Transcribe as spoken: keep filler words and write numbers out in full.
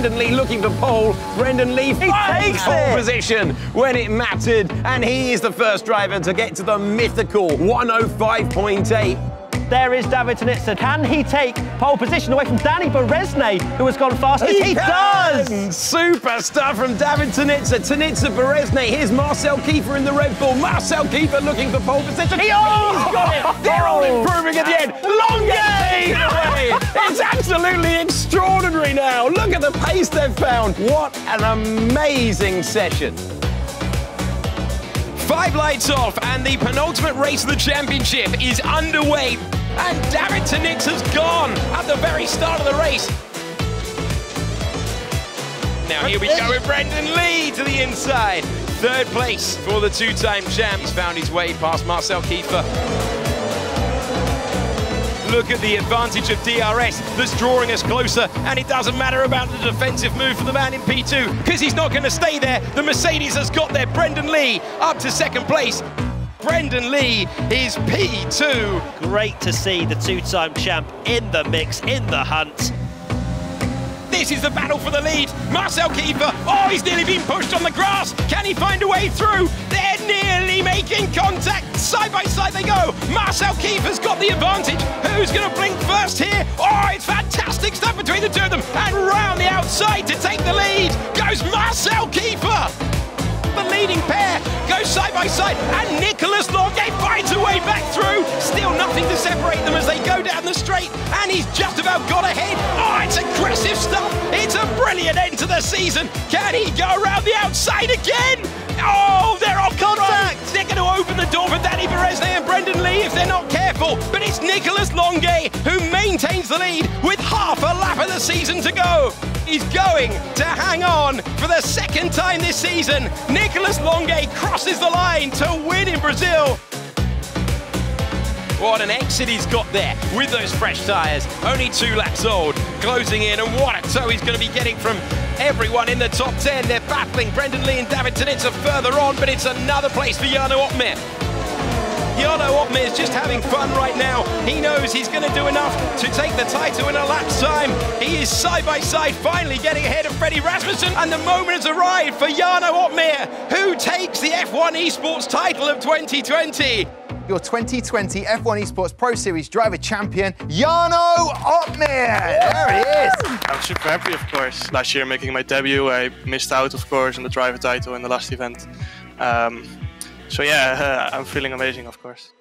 Brendon Leigh looking for pole. Brendon Leigh takes pole position when it mattered, and he is the first driver to get to the mythical one oh five point eight. There is David Tonizza. Can he take pole position away from Dani Bereznay, who has gone fastest? He, he does! Super stuff from David Tonizza. Tonizza, Bereznay. Here's Marcel Kiefer in the Red Bull. Marcel Kiefer looking for pole position. He oh, he's got it! They're all improving at the end. Longuet! It's absolutely extraordinary now. Look at the pace they've found. What an amazing session. Five lights off, and the penultimate race of the championship is underway. And David Tonizza's gone at the very start of the race. Now here we go with Brendon Leigh to the inside. Third place for the two-time champ. He's found his way past Marcel Kiefer. Look at the advantage of D R S that's drawing us closer, and it doesn't matter about the defensive move for the man in P two, because he's not going to stay there. The Mercedes has got there. Brendon Leigh up to second place. Brendon Leigh is P two. Great to see the two-time champ in the mix, in the hunt. This is the battle for the lead. Marcel Kiefer, oh, he's nearly been pushed on the grass. Can he find a way through? They're nearly making contact. Side by side they go. Marcel Kiefer's got the advantage. Who's going to blink first here? Oh, it's fantastic stuff between the two of them. And round the outside to take the lead goes Marcel Kiefer. The leading pair goes side by side, and Nicolas Longuet finds a way back through. Still nothing to separate them as they go down the straight, and he's just about got ahead. Oh, it's aggressive stuff. It's a brilliant end to the season. Can he go around the outside again? Oh, they're on contact. They're going to open the door for Dani Bereznay and Brendon Leigh if they're not careful. But it's Nicolas Longuet who maintains the lead with half a lap of the season to go. He's going to hang on for the second time this season. Nicolas Longuet crosses the line to win in Brazil. What an exit he's got there with those fresh tyres. Only two laps old, closing in, and what a tow he's going to be getting from everyone in the top ten. They're battling Brendon Leigh and David Tonizza further on, but it's another place for Jarno Opmeer. Yano Opmeer is just having fun right now. He knows he's going to do enough to take the title in a lap's time. He is side by side, finally getting ahead of Freddy Rasmussen, and the moment has arrived for Jarno Opmeer, who takes the F one Esports title of twenty twenty. Your twenty twenty F one Esports Pro Series driver champion, Jarno Opmeer. There he is. I'm super happy, of course. Last year, making my debut, I missed out, of course, on the driver title in the last event. Um, So yeah, uh, I'm feeling amazing, of course.